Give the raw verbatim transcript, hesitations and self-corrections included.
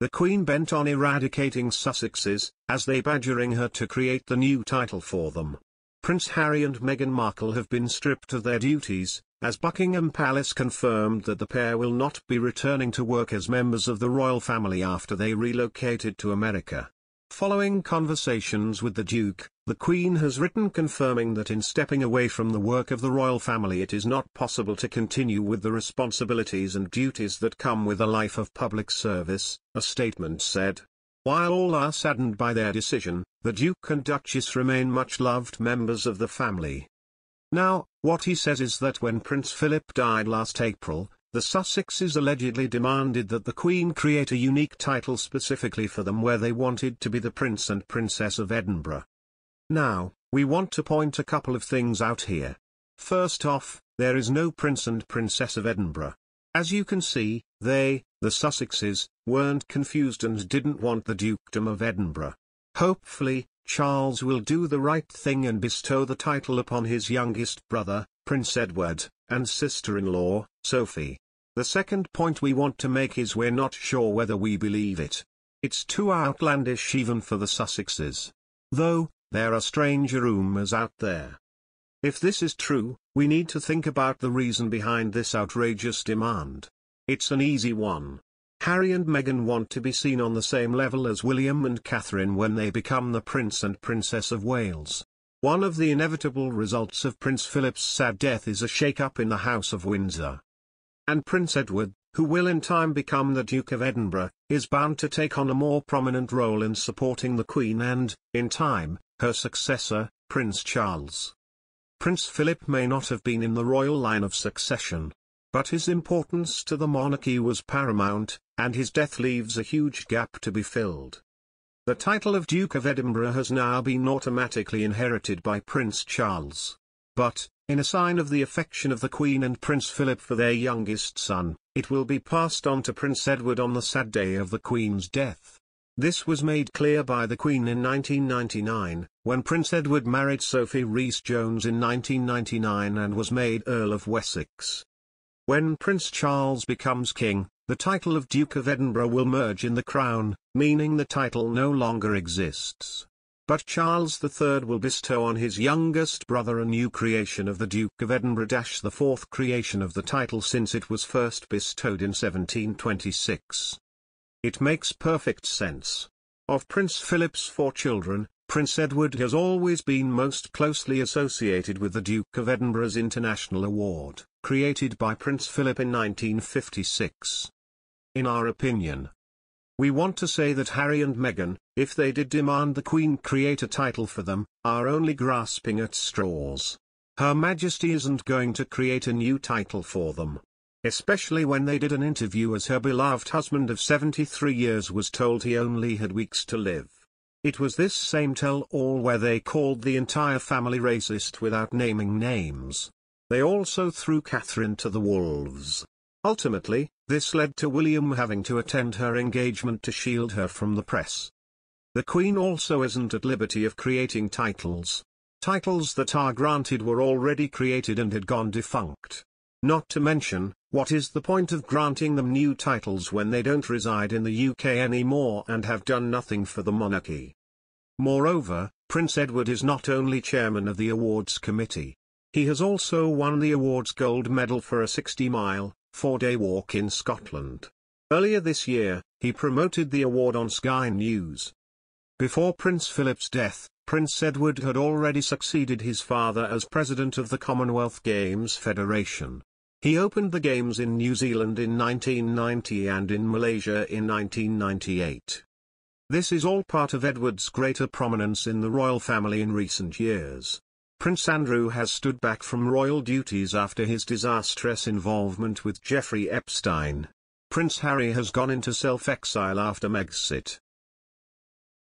The Queen bent on eradicating Sussexes, as they badgering her to create the new title for them. Prince Harry and Meghan Markle have been stripped of their duties, as Buckingham Palace confirmed that the pair will not be returning to work as members of the royal family after they relocated to America. Following conversations with the Duke, the Queen has written confirming that in stepping away from the work of the royal family it is not possible to continue with the responsibilities and duties that come with a life of public service, a statement said. While all are saddened by their decision, the Duke and Duchess remain much loved members of the family. Now, what he says is that when Prince Philip died last April, the Sussexes allegedly demanded that the Queen create a unique title specifically for them where they wanted to be the Prince and Princess of Edinburgh. Now, we want to point a couple of things out here. First off, there is no Prince and Princess of Edinburgh. As you can see, they, the Sussexes, weren't confused and didn't want the Dukedom of Edinburgh. Hopefully, Charles will do the right thing and bestow the title upon his youngest brother, Prince Edward, and sister-in-law, Sophie. The second point we want to make is we're not sure whether we believe it. It's too outlandish even for the Sussexes. Though, there are strange rumours out there. If this is true, we need to think about the reason behind this outrageous demand. It's an easy one. Harry and Meghan want to be seen on the same level as William and Catherine when they become the Prince and Princess of Wales. One of the inevitable results of Prince Philip's sad death is a shake-up in the House of Windsor. And Prince Edward, who will in time become the Duke of Edinburgh, is bound to take on a more prominent role in supporting the Queen and, in time, her successor, Prince Charles. Prince Philip may not have been in the royal line of succession, but his importance to the monarchy was paramount, and his death leaves a huge gap to be filled. The title of Duke of Edinburgh has now been automatically inherited by Prince Charles. But, in a sign of the affection of the Queen and Prince Philip for their youngest son, it will be passed on to Prince Edward on the sad day of the Queen's death. This was made clear by the Queen in nineteen ninety-nine, when Prince Edward married Sophie Rhys-Jones in nineteen ninety-nine and was made Earl of Wessex. When Prince Charles becomes king, the title of Duke of Edinburgh will merge in the crown, meaning the title no longer exists. But Charles the third will bestow on his youngest brother a new creation of the Duke of Edinburgh, the fourth creation of the title since it was first bestowed in seventeen twenty-six. It makes perfect sense. Of Prince Philip's four children, Prince Edward has always been most closely associated with the Duke of Edinburgh's International award, created by Prince Philip in nineteen fifty-six. In our opinion, we want to say that Harry and Meghan, if they did demand the Queen create a title for them, are only grasping at straws. Her Majesty isn't going to create a new title for them. Especially when they did an interview as her beloved husband of seventy-three years was told he only had weeks to live. It was this same tell-all where they called the entire family racist without naming names. They also threw Catherine to the wolves. Ultimately, this led to William having to attend her engagement to shield her from the press. The Queen also isn't at liberty of creating titles. Titles that are granted were already created and had gone defunct. Not to mention, what is the point of granting them new titles when they don't reside in the U K anymore and have done nothing for the monarchy? Moreover, Prince Edward is not only chairman of the awards committee. He has also won the awards gold medal for a sixty-mile, four-day walk in Scotland. Earlier this year, he promoted the award on Sky News. Before Prince Philip's death, Prince Edward had already succeeded his father as president of the Commonwealth Games Federation. He opened the Games in New Zealand in nineteen ninety and in Malaysia in nineteen ninety-eight. This is all part of Edward's greater prominence in the royal family in recent years. Prince Andrew has stood back from royal duties after his disastrous involvement with Jeffrey Epstein. Prince Harry has gone into self-exile after Megxit.